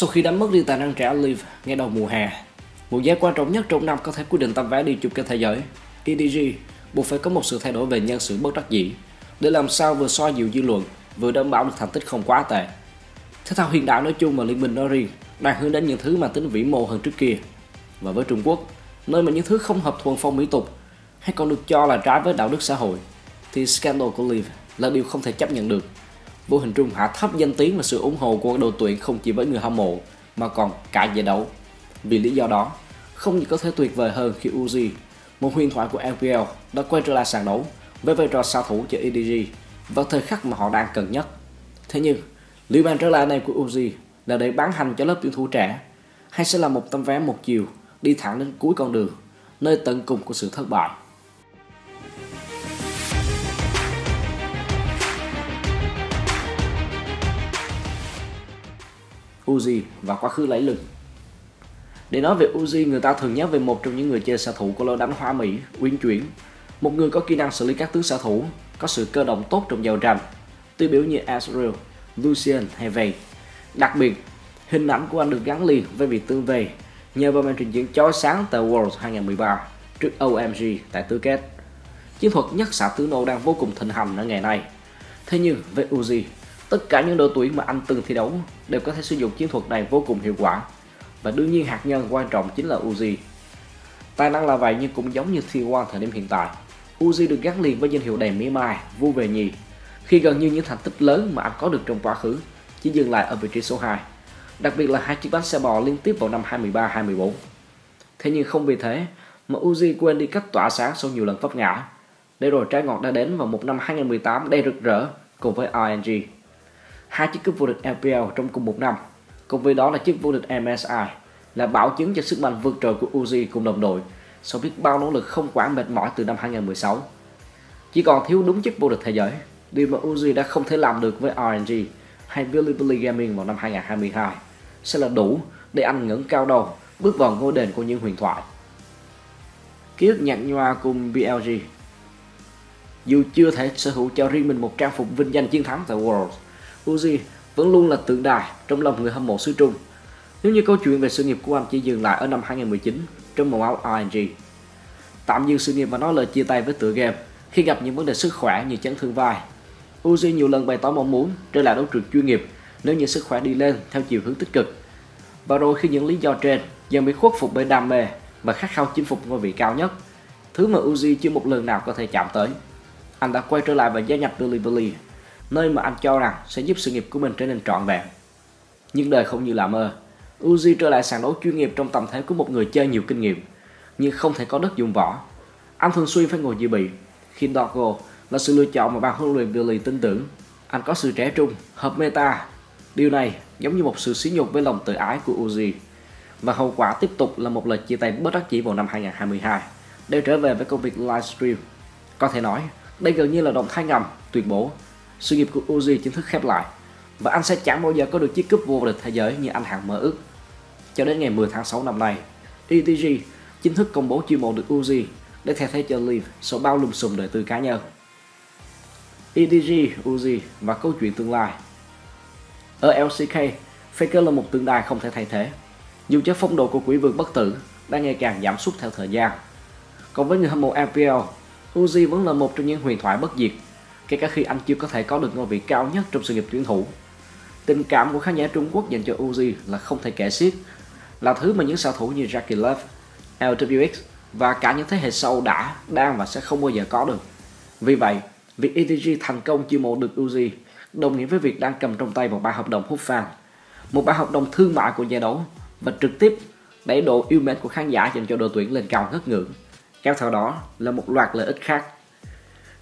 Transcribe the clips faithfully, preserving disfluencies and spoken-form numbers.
Sau khi đánh mất đi tài năng trẻ Leave ngay đầu mùa hè, mùa giải quan trọng nhất trong năm có thể quyết định tấm vé đi chung kết thế giới, e đê giê buộc phải có một sự thay đổi về nhân sự bất đắc dĩ để làm sao vừa xoa dịu dư luận vừa đảm bảo được thành tích không quá tệ. Thể thao hiện đại nói chung và liên minh nói riêng đang hướng đến những thứ mang tính vĩ mô hơn trước kia. Và với Trung Quốc, nơi mà những thứ không hợp thuần phong mỹ tục hay còn được cho là trái với đạo đức xã hội, thì scandal của Leave là điều không thể chấp nhận được. Vô hình trung hạ thấp danh tiếng và sự ủng hộ của đội tuyển không chỉ với người hâm mộ mà còn cả giải đấu. Vì lý do đó, không gì có thể tuyệt vời hơn khi Uzi, một huyền thoại của lờ pê lờ, đã quay trở lại sàn đấu với vai trò sao thủ cho e đê giê vào thời khắc mà họ đang cần nhất. Thế nhưng, liệu bàn trở lại này của Uzi là để bán hành cho lớp tuyển thủ trẻ, hay sẽ là một tấm vé một chiều đi thẳng đến cuối con đường, nơi tận cùng của sự thất bại? Uzi và quá khứ lẫy lừng. Để nói về Uzi, người ta thường nhắc về một trong những người chơi xạ thủ của lối đánh Hoa Mỹ uyển chuyển, một người có kỹ năng xử lý các tướng xạ thủ, có sự cơ động tốt trong giao tranh, tiêu biểu như Ashe, Lucian hay Vayne. Đặc biệt, hình ảnh của anh được gắn liền với vị tướng Vayne nhờ vào màn trình diễn chói sáng tại Worlds hai không một ba trước o em giê tại tứ kết. Chiến thuật nhất xạ tướng nô đang vô cùng thịnh hành ở ngày nay. Thế nhưng với Uzi, tất cả những đội tuyển mà anh từng thi đấu đều có thể sử dụng chiến thuật này vô cùng hiệu quả. Và đương nhiên hạt nhân quan trọng chính là Uzi. Tài năng là vậy nhưng cũng giống như tê một thời điểm hiện tại, Uzi được gắn liền với danh hiệu đầy mỉa mai, vu về nhì, khi gần như những thành tích lớn mà anh có được trong quá khứ chỉ dừng lại ở vị trí số hai, đặc biệt là hai chiếc bánh xe bò liên tiếp vào năm hai không một ba hai không một bốn. Thế nhưng không vì thế mà Uzi quên đi cách tỏa sáng sau nhiều lần vấp ngã, để rồi trái ngọt đã đến vào một năm hai không một tám đầy rực rỡ cùng với rờ en giê. Hai chiếc cúp vô địch lờ pê lờ trong cùng một năm, cùng với đó là chiếc vô địch em ét i, là bảo chứng cho sức mạnh vượt trội của Uzi cùng đồng đội sau biết bao nỗ lực không quản mệt mỏi từ năm hai không một sáu. Chỉ còn thiếu đúng chiếc vô địch thế giới, điều mà Uzi đã không thể làm được với rờ en giê hay Bilibili Gaming vào năm hai không hai hai, sẽ là đủ để anh ngẩng cao đầu bước vào ngôi đền của những huyền thoại. Ký ức nhạt nhòa cùng bê lờ giê. Dù chưa thể sở hữu cho riêng mình một trang phục vinh danh chiến thắng tại Worlds, Uzi vẫn luôn là tượng đài trong lòng người hâm mộ xứ Trung. Nếu như câu chuyện về sự nghiệp của anh chỉ dừng lại ở năm hai không một chín trong màu áo rờ en giê, tạm dừng sự nghiệp và nói lời chia tay với tựa game khi gặp những vấn đề sức khỏe như chấn thương vai, Uzi nhiều lần bày tỏ mong muốn trở lại đấu trường chuyên nghiệp nếu như sức khỏe đi lên theo chiều hướng tích cực. Và rồi khi những lý do trên dần bị khuất phục bởi đam mê và khát khao chinh phục ngôi vị cao nhất, thứ mà Uzi chưa một lần nào có thể chạm tới, anh đã quay trở lại và gia nhập Bilibili, nơi mà anh cho rằng sẽ giúp sự nghiệp của mình trở nên trọn vẹn. Nhưng đời không như là mơ, Uzi trở lại sàn đấu chuyên nghiệp trong tầm thế của một người chơi nhiều kinh nghiệm, nhưng không thể có đất dụng võ. Anh thường xuyên phải ngồi dự bị, khi Doggo là sự lựa chọn mà ban huấn luyện Billy tin tưởng. Anh có sự trẻ trung, hợp meta. Điều này giống như một sự sỉ nhục với lòng tự ái của Uzi. Và hậu quả tiếp tục là một lời chia tay bất đắc dĩ vào năm hai không hai hai, để trở về với công việc livestream. Có thể nói, đây gần như là động thái ngầm, tuyên bố sự nghiệp của Uzi chính thức khép lại, và anh sẽ chẳng bao giờ có được chiếc cúp vô địch thế giới như anh hằng mơ ước. Cho đến ngày mười tháng sáu năm nay, e đê giê chính thức công bố chiêu mộ được Uzi để thay thế cho Leave sau bao lùm xùm đời tư cá nhân. e đê giê, Uzi và câu chuyện tương lai. Ở lờ xê ca, Faker là một tượng đài không thể thay thế, dù cho phong độ của quỷ vương bất tử đang ngày càng giảm sút theo thời gian. Còn với người hâm mộ lờ pê lờ, Uzi vẫn là một trong những huyền thoại bất diệt, kể cả khi anh chưa có thể có được ngôi vị cao nhất trong sự nghiệp tuyển thủ. Tình cảm của khán giả Trung Quốc dành cho Uzi là không thể kể xiết, là thứ mà những xạ thủ như Jackey Love, lờ vê kép và cả những thế hệ sau đã, đang và sẽ không bao giờ có được. Vì vậy, việc e đê giê thành công chiêu mộ được Uzi đồng nghĩa với việc đang cầm trong tay một bản hợp đồng hút fan, một bản hợp đồng thương mại của giải đấu và trực tiếp đẩy độ yêu mến của khán giả dành cho đội tuyển lên cao ngất ngưỡng. Kéo theo đó là một loạt lợi ích khác.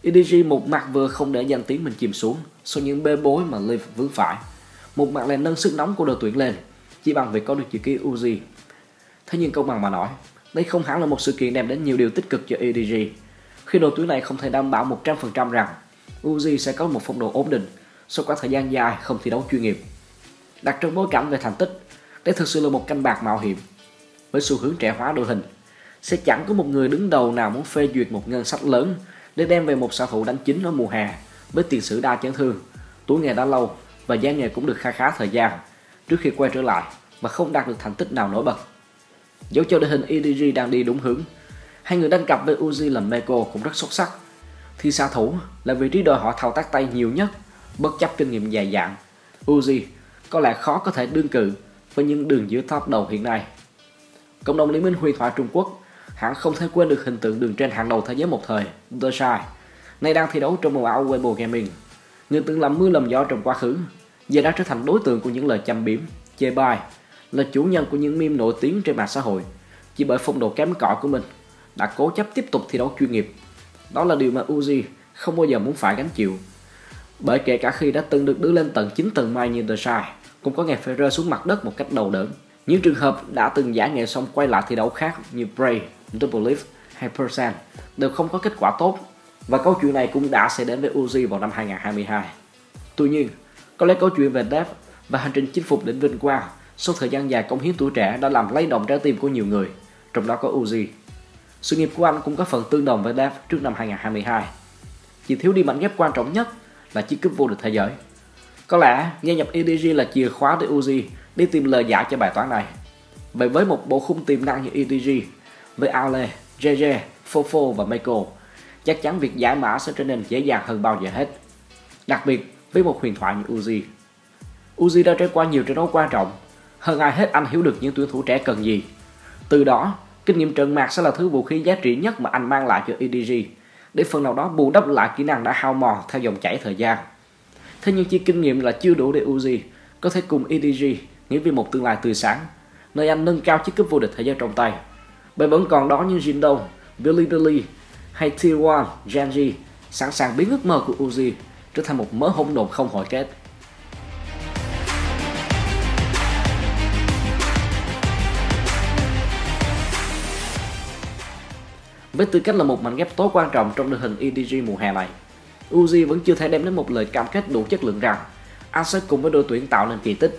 e đê giê một mặt vừa không để danh tiếng mình chìm xuống sau những bê bối mà Leave vướng phải, một mặt lại nâng sức nóng của đội tuyển lên chỉ bằng việc có được chữ ký Uzi. Thế nhưng công bằng mà nói, đây không hẳn là một sự kiện đem đến nhiều điều tích cực cho e đê giê, khi đội tuyển này không thể đảm bảo một trăm phần trăm rằng Uzi sẽ có một phong độ ổn định sau quãng thời gian dài không thi đấu chuyên nghiệp. Đặt trong bối cảnh về thành tích, đây thực sự là một canh bạc mạo hiểm. Với xu hướng trẻ hóa đội hình, sẽ chẳng có một người đứng đầu nào muốn phê duyệt một ngân sách lớn để đem về một xạ thủ đánh chính ở mùa hè với tiền sử đa chấn thương, tuổi nghề đã lâu và giá nghề cũng được kha khá thời gian trước khi quay trở lại và không đạt được thành tích nào nổi bật, dẫu cho đội hình e đê giê đang đi đúng hướng. Hai người đánh cặp với Uzi làm Meiko cũng rất xuất sắc. Thì xạ thủ là vị trí đòi hỏi thao tác tay nhiều nhất, bất chấp kinh nghiệm dài dặn. Uzi có lẽ khó có thể đương cự với những đường giữa top đầu hiện nay. Cộng đồng Liên minh huyền thoại Trung Quốc hẳn không thể quên được hình tượng đường trên hàng đầu thế giới một thời, The Shy, nay đang thi đấu trong màu áo Weibo Gaming. Người từng làm mưa làm gió trong quá khứ, giờ đã trở thành đối tượng của những lời châm biếm, chê bai, là chủ nhân của những meme nổi tiếng trên mạng xã hội, chỉ bởi phong độ kém cỏi của mình đã cố chấp tiếp tục thi đấu chuyên nghiệp. Đó là điều mà Uzi không bao giờ muốn phải gánh chịu, bởi kể cả khi đã từng được đưa lên tận chín tầng mai như The Shy, cũng có ngày phải rơi xuống mặt đất một cách đau đớn. Những trường hợp đã từng giải nghệ xong quay lại thi đấu khác như Bray, Doublelift hay Percent đều không có kết quả tốt, và câu chuyện này cũng đã xảy đến với Uzi vào năm hai nghìn không trăm hai mươi hai. Tuy nhiên, có lẽ câu chuyện về Dev và hành trình chinh phục đỉnh vinh quang sau thời gian dài cống hiến tuổi trẻ đã làm lay động trái tim của nhiều người, trong đó có Uzi. Sự nghiệp của anh cũng có phần tương đồng với Dev trước năm hai nghìn không trăm hai mươi hai, chỉ thiếu đi mảnh ghép quan trọng nhất là chiếc cúp vô địch thế giới. Có lẽ gia nhập e đê giê là chìa khóa để Uzi đi tìm lời giải cho bài toán này. Bởi với một bộ khung tiềm năng như e đê giê với Ale, Gegé, Fofo và Meiko, chắc chắn việc giải mã sẽ trở nên dễ dàng hơn bao giờ hết, đặc biệt với một huyền thoại như Uzi. Uzi đã trải qua nhiều trận đấu quan trọng, hơn ai hết anh hiểu được những tuyển thủ trẻ cần gì. Từ đó, kinh nghiệm trận mạc sẽ là thứ vũ khí giá trị nhất mà anh mang lại cho e đê giê, để phần nào đó bù đắp lại kỹ năng đã hao mòn theo dòng chảy thời gian. Thế nhưng chỉ kinh nghiệm là chưa đủ để Uzi có thể cùng e đê giê nghĩ về một tương lai tươi sáng, nơi anh nâng cao chiếc cúp vô địch thế giới trong tay. Bởi vẫn còn đó những Jin Dong, Bilibili hay tê một, Genji sẵn sàng biến ước mơ của Uzi trở thành một mớ hỗn độn không hồi kết. Với tư cách là một mảnh ghép tối quan trọng trong đội hình e đê giê mùa hè này, Uzi vẫn chưa thể đem đến một lời cam kết đủ chất lượng rằng anh sẽ cùng với đội tuyển tạo nên kỳ tích.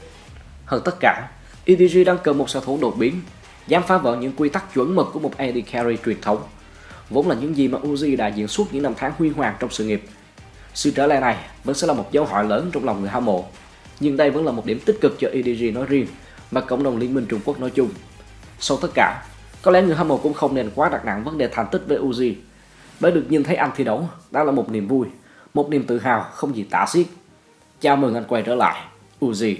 Hơn tất cả, e đê giê đang cần một xạ thủ đột biến, dám phá vỡ những quy tắc chuẩn mực của một a đê carry truyền thống, vốn là những gì mà Uzi đã diễn suốt những năm tháng huy hoàng trong sự nghiệp. Sự trở lại này vẫn sẽ là một dấu hỏi lớn trong lòng người hâm mộ, nhưng đây vẫn là một điểm tích cực cho e đê giê nói riêng và cộng đồng Liên minh Trung Quốc nói chung. Sau tất cả, có lẽ người hâm mộ cũng không nên quá đặt nặng vấn đề thành tích với Uzi, bởi được nhìn thấy anh thi đấu đã là một niềm vui, một niềm tự hào không gì tả xiết. Chào mừng anh quay trở lại, Uzi.